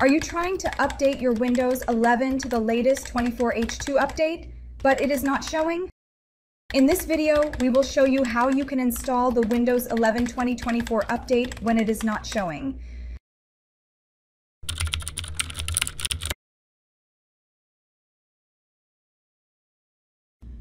Are you trying to update your Windows 11 to the latest 24H2 update, but it is not showing? In this video, we will show you how you can install the Windows 11 2024 update when it is not showing.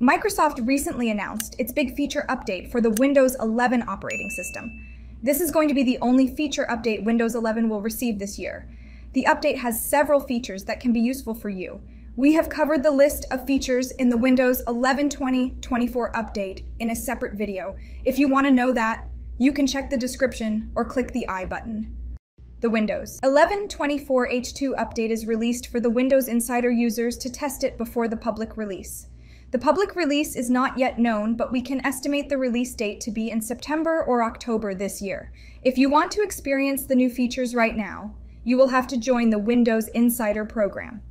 Microsoft recently announced its big feature update for the Windows 11 operating system. This is going to be the only feature update Windows 11 will receive this year. The update has several features that can be useful for you. We have covered the list of features in the Windows 11 2024 update in a separate video. If you want to know that, you can check the description or click the I button. The Windows 11 24H2 update is released for the Windows Insider users to test it before the public release. The public release is not yet known, but we can estimate the release date to be in September or October this year. If you want to experience the new features right now, you will have to join the Windows Insider Program.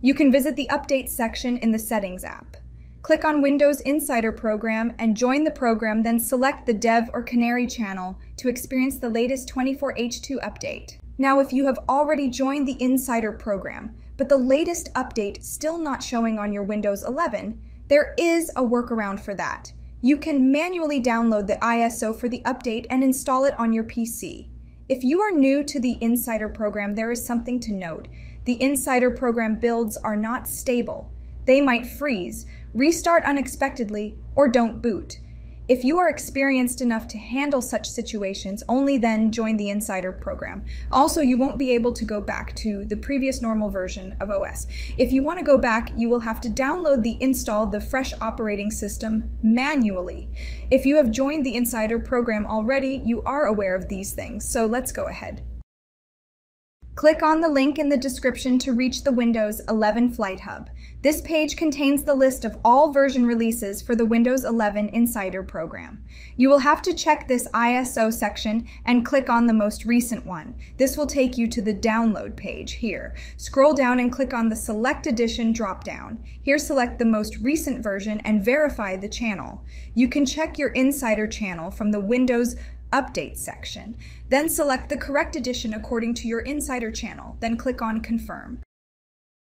You can visit the Updates section in the Settings app. Click on Windows Insider Program and join the program, then select the Dev or Canary channel to experience the latest 24H2 update. Now, if you have already joined the Insider Program, but the latest update still not showing on your Windows 11, there is a workaround for that. You can manually download the ISO for the update and install it on your PC. If you are new to the Insider Program, there is something to note. The Insider Program builds are not stable. They might freeze, restart unexpectedly, or don't boot. If you are experienced enough to handle such situations, only then join the Insider Program. Also, you won't be able to go back to the previous normal version of OS. If you want to go back, you will have to download the fresh operating system manually. If you have joined the Insider Program already, you are aware of these things, so let's go ahead. Click on the link in the description to reach the Windows 11 Flight Hub. This page contains the list of all version releases for the Windows 11 Insider Program. You will have to check this ISO section and click on the most recent one. This will take you to the download page here. Scroll down and click on the Select Edition drop-down. Here, select the most recent version and verify the channel. You can check your Insider channel from the Windows Update section. Then select the correct edition according to your Insider channel, then click on Confirm.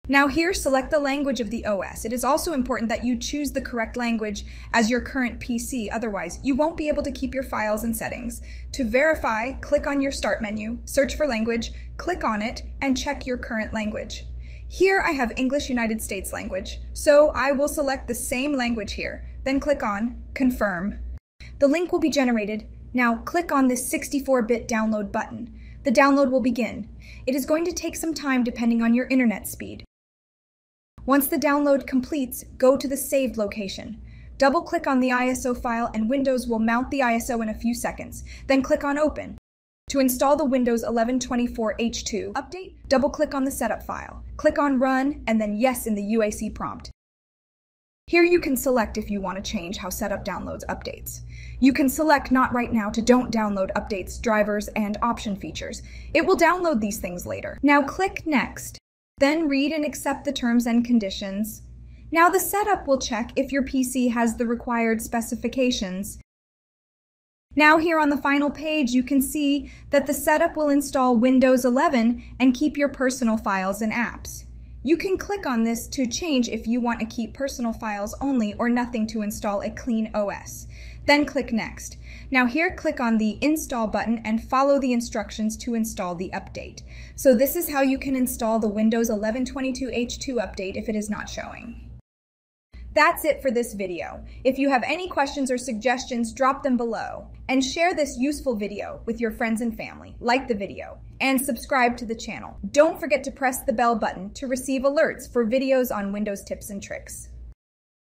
Now here, select the language of the OS. It is also important that you choose the correct language as your current PC, otherwise you won't be able to keep your files and settings. To verify, click on your Start menu, search for language, click on it, and check your current language. Here I have English United States language, so I will select the same language here, then click on Confirm. The link will be generated. Now click on this 64-bit download button. The download will begin. It is going to take some time depending on your internet speed. Once the download completes, go to the saved location. Double-click on the ISO file and Windows will mount the ISO in a few seconds. Then click on Open. To install the Windows 11 24H2 update, double-click on the setup file. Click on Run and then Yes in the UAC prompt. Here you can select if you want to change how setup downloads updates. You can select Not Right Now to don't download updates, drivers, and option features. It will download these things later. Now click Next, then read and accept the terms and conditions. Now the setup will check if your PC has the required specifications. Now here on the final page, you can see that the setup will install Windows 11 and keep your personal files and apps. You can click on this to change if you want to keep personal files only or nothing to install a clean OS. Then click Next. Now here, click on the Install button and follow the instructions to install the update. So this is how you can install the Windows 11 22H2 update if it is not showing. That's it for this video. If you have any questions or suggestions, drop them below. And share this useful video with your friends and family. Like the video and subscribe to the channel. Don't forget to press the bell button to receive alerts for videos on Windows tips and tricks.